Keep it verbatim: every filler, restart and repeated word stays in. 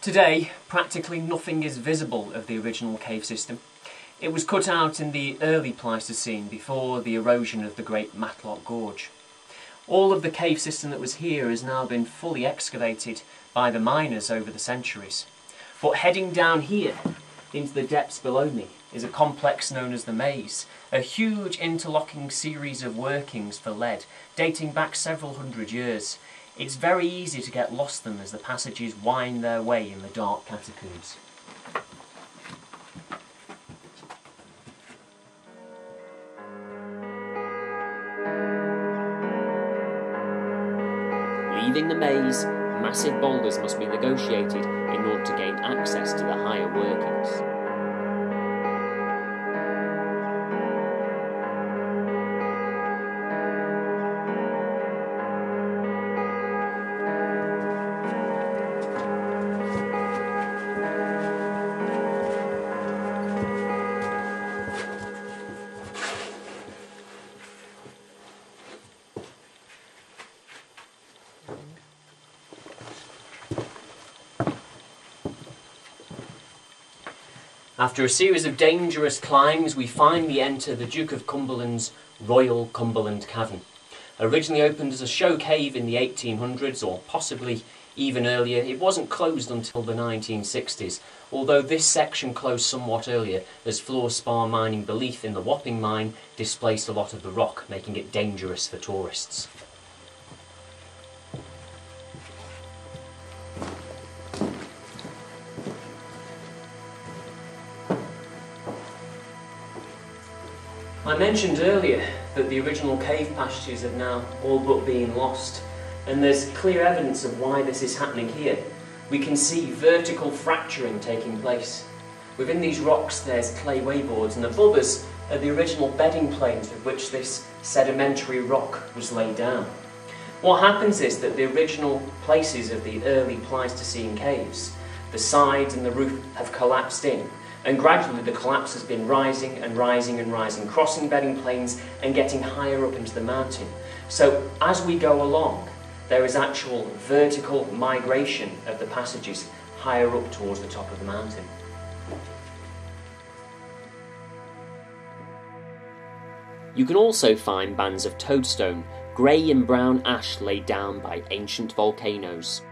Today, practically nothing is visible of the original cave system. It was cut out in the early Pleistocene, before the erosion of the Great Matlock Gorge. All of the cave system that was here has now been fully excavated by the miners over the centuries. But heading down here, into the depths below me, is a complex known as the Maze, a huge interlocking series of workings for lead, dating back several hundred years. It's very easy to get lost in them as the passages wind their way in the dark catacombs. Leaving the Maze, massive boulders must be negotiated in order to gain access to the higher workings. After a series of dangerous climbs, we finally enter the Duke of Cumberland's Royal Cumberland Cavern. Originally opened as a show cave in the eighteen hundreds, or possibly even earlier, it wasn't closed until the nineteen sixties, although this section closed somewhat earlier as fluor spar mining belief in the Wapping Mine displaced a lot of the rock, making it dangerous for tourists. I mentioned earlier that the original cave passages have now all but been lost, and there's clear evidence of why this is happening here. We can see vertical fracturing taking place. Within these rocks there's clay wayboards, and above us are the original bedding planes with which this sedimentary rock was laid down. What happens is that the original places of the early Pleistocene caves, the sides and the roof, have collapsed in. And gradually the collapse has been rising and rising and rising, crossing bedding planes and getting higher up into the mountain. So as we go along, there is actual vertical migration of the passages higher up towards the top of the mountain. You can also find bands of toadstone, grey and brown ash laid down by ancient volcanoes.